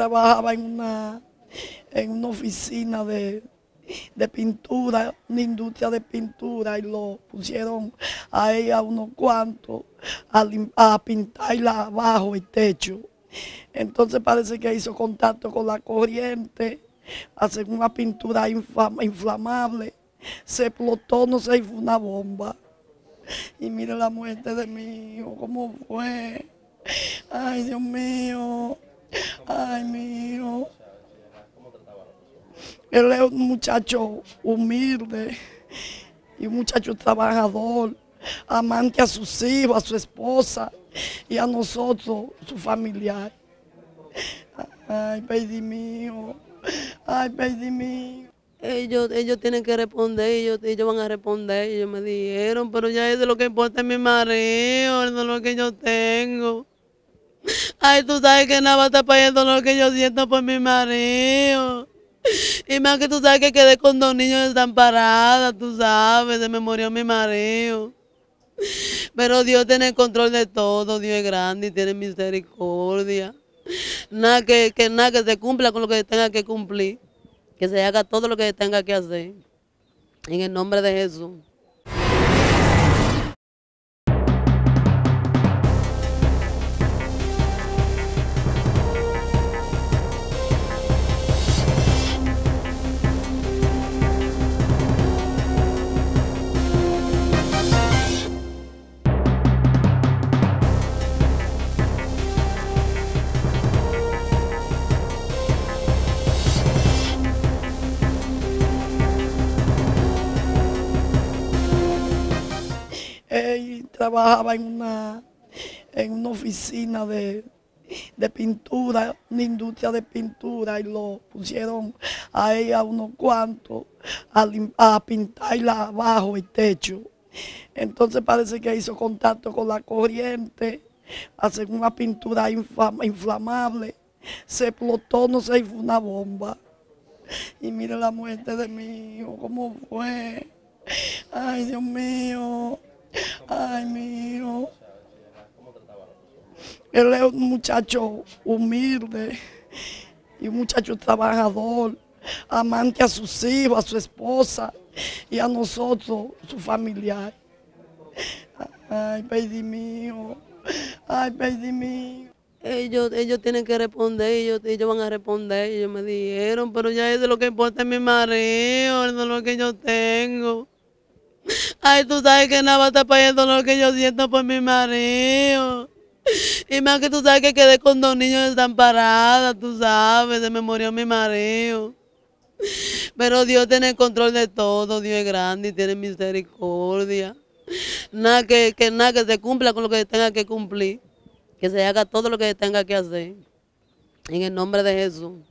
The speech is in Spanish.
trabajaba en una oficina de pintura, una industria de pintura, y lo pusieron a ella unos cuantos a pintarla abajo el techo. Entonces parece que hizo contacto con la corriente, hacer una pintura inflamable, se explotó, no sé, fue una bomba. Y mire la muerte de mi hijo, cómo fue. Ay, Dios mío, ay, mi hijo. Él es un muchacho humilde y un muchacho trabajador, amante a sus hijos, a su esposa y a nosotros, su familiar. Ay, baby mío, ay, baby mío. Ellos tienen que responder, ellos van a responder, ellos me dijeron, pero ya eso es lo que importa, mi marido, eso es lo que yo tengo. Ay, tú sabes que nada va a estar pagando lo que yo siento por mi marido. Y más que tú sabes que quedé con dos niños desamparados, tú sabes, se me murió mi marido. Pero Dios tiene el control de todo, Dios es grande y tiene misericordia. Nada que se cumpla con lo que tenga que cumplir, que se haga todo lo que tenga que hacer, en el nombre de Jesús. Trabajaba en una oficina de pintura, una industria de pintura, y lo pusieron a ella unos cuantos a pintarla abajo el techo. Entonces parece que hizo contacto con la corriente, hacer una pintura inflamable, se explotó, no sé, fue una bomba. Y mire la muerte de mi hijo, cómo fue. Ay, Dios mío. Ay, mi hijo. Él es un muchacho humilde y un muchacho trabajador, amante a sus hijos, a su esposa y a nosotros, su familiar. Ay, baby mío, ay, baby mío. Ellos tienen que responder, ellos van a responder, ellos me dijeron, pero ya eso es lo que importa, mi marido, eso es lo que yo tengo. Ay, tú sabes que nada va a estar pagando lo que yo siento por mi marido. Y más que tú sabes que quedé con dos niños desamparados, tú sabes, se me murió mi marido. Pero Dios tiene el control de todo, Dios es grande y tiene misericordia. Nada que se cumpla con lo que tenga que cumplir, que se haga todo lo que tenga que hacer, en el nombre de Jesús.